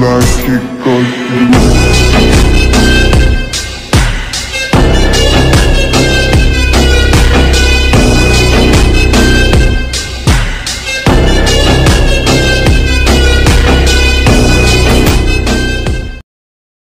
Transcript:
like it goes.